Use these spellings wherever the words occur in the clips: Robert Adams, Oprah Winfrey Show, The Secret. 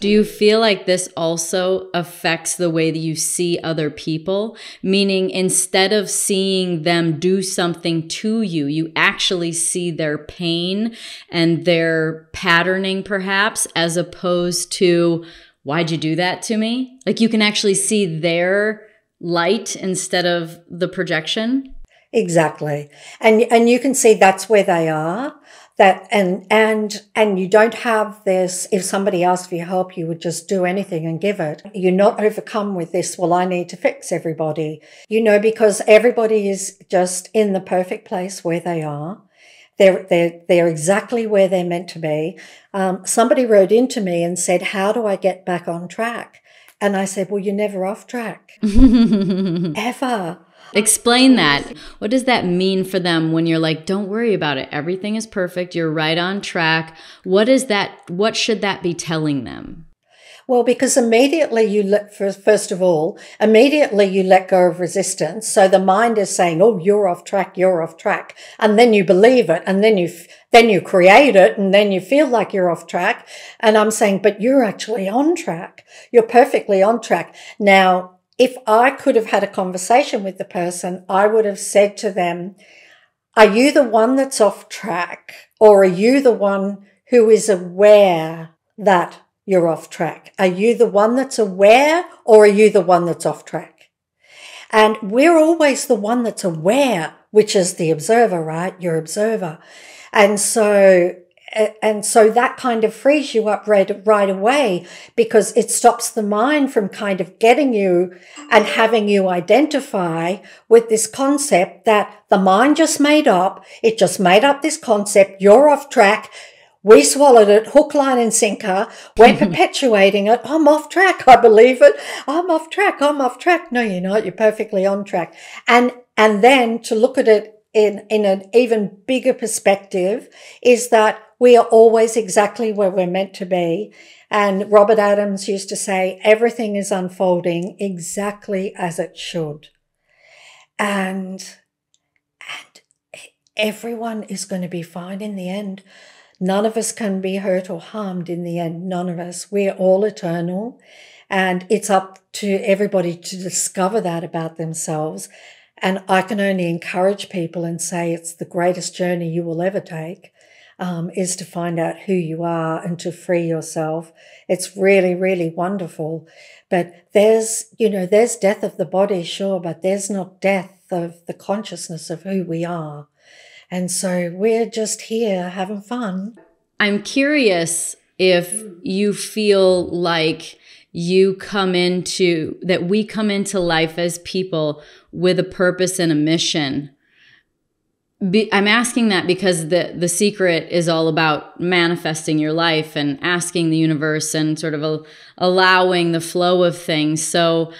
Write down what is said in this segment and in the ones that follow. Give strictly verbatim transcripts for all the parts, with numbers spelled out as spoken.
Do you feel like this also affects the way that you see other people? Meaning, instead of seeing them do something to you, you actually see their pain and their patterning, perhaps, as opposed to, why'd you do that to me? Like, you can actually see their light instead of the projection. Exactly. And, and you can see that's where they are. That and and and you don't have this, if somebody asked for your help, you would just do anything and give it. You're not overcome with this, well, I need to fix everybody. You know, because everybody is just in the perfect place where they are. They're they're they're exactly where they're meant to be. Um, somebody wrote into me and said, how do I get back on track? And I said, well, you're never off track. Ever. Explain that. What does that mean for them when you're like, don't worry about it. Everything is perfect. You're right on track. What is that? What should that be telling them? Well, because immediately you let, first of all, immediately you let go of resistance. So the mind is saying, oh, you're off track, you're off track. And then you believe it. And then you, then you create it. And then you feel like you're off track. And I'm saying, but you're actually on track. You're perfectly on track. Now, if I could have had a conversation with the person, I would have said to them, are you the one that's off track, or are you the one who is aware that you're off track? Are you the one that's aware, or are you the one that's off track? And we're always the one that's aware, which is the observer, right? Your observer. And so And so that kind of frees you up right, right away, because it stops the mind from kind of getting you and having you identify with this concept that the mind just made up. It just made up this concept. You're off track. We swallowed it, hook, line, and sinker. We're perpetuating it. I'm off track. I believe it. I'm off track. I'm off track. No, you're not. You're perfectly on track. And, and then to look at it in, in an even bigger perspective is that we are always exactly where we're meant to be. And Robert Adams used to say, everything is unfolding exactly as it should. And, and everyone is going to be fine in the end. None of us can be hurt or harmed in the end. None of us. We're all eternal. And it's up to everybody to discover that about themselves. And I can only encourage people and say it's the greatest journey you will ever take. Um, is to find out who you are and to free yourself. It's really, really wonderful. But there's, you know, there's death of the body, sure, but there's not death of the consciousness of who we are. And so we're just here having fun. I'm curious if you feel like you come into, that we come into life as people with a purpose and a mission. Be, I'm asking that because the, the secret is all about manifesting your life and asking the universe and sort of a, allowing the flow of things. So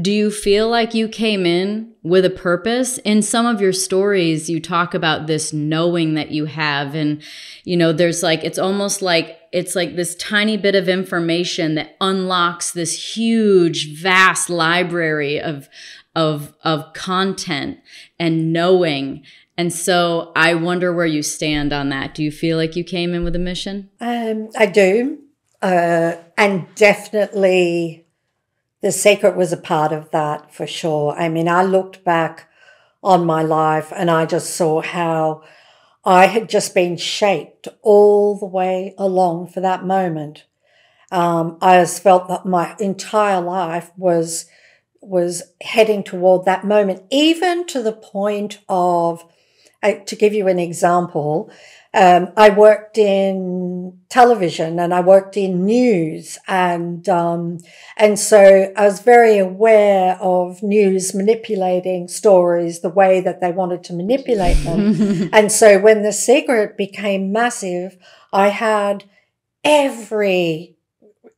do you feel like you came in with a purpose? In some of your stories, you talk about this knowing that you have. And, you know, there's like, it's almost like, it's like this tiny bit of information that unlocks this huge, vast library of, of, of content and knowing. And so I wonder where you stand on that. Do you feel like you came in with a mission? Um, I do. Uh, and definitely The Secret was a part of that for sure. I mean, I looked back on my life and I just saw how I had just been shaped all the way along for that moment. Um, I just felt that my entire life was, was heading toward that moment, even to the point of, to give you an example, um, I worked in television and I worked in news, and um, and so I was very aware of news manipulating stories the way that they wanted to manipulate them. And so when The Secret became massive, I had every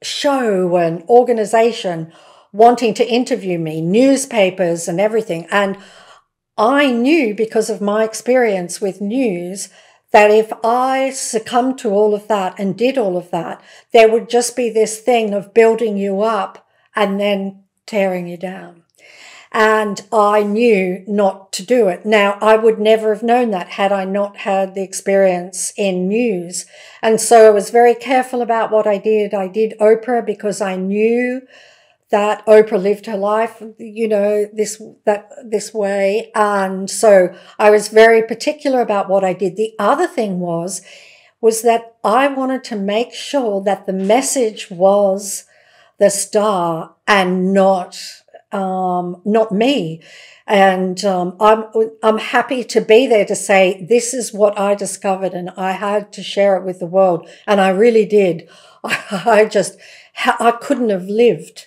show and organization wanting to interview me, newspapers and everything. And I knew, because of my experience with news, that if I succumbed to all of that and did all of that, there would just be this thing of building you up and then tearing you down. And I knew not to do it. Now, I would never have known that had I not had the experience in news. And so I was very careful about what I did. I did Oprah because I knew that Oprah lived her life, you know, this, that, this way. And so I was very particular about what I did. The other thing was, was that I wanted to make sure that the message was the star and not, um, not me. And, um, I'm, I'm happy to be there to say, this is what I discovered and I had to share it with the world. And I really did. I just, I couldn't have lived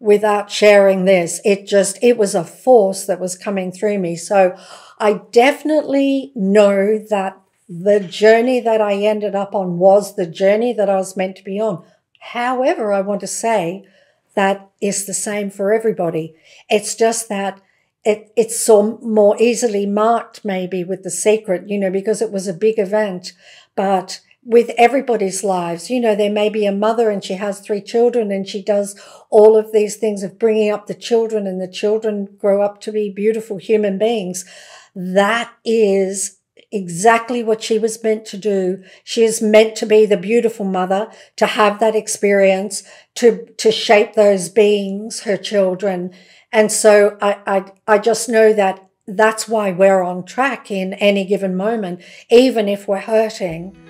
without sharing this. It just, it was a force that was coming through me. So I definitely know that the journey that I ended up on was the journey that I was meant to be on. However, I want to say that is the same for everybody. It's just that it, it's so more easily marked maybe with The Secret, you know, because it was a big event, but with everybody's lives, you know, there may be a mother and she has three children and she does all of these things of bringing up the children and the children grow up to be beautiful human beings. That is exactly what she was meant to do. She is meant to be the beautiful mother, to have that experience, to, to shape those beings, her children. And so I, I, I just know that that's why we're on track in any given moment, even if we're hurting.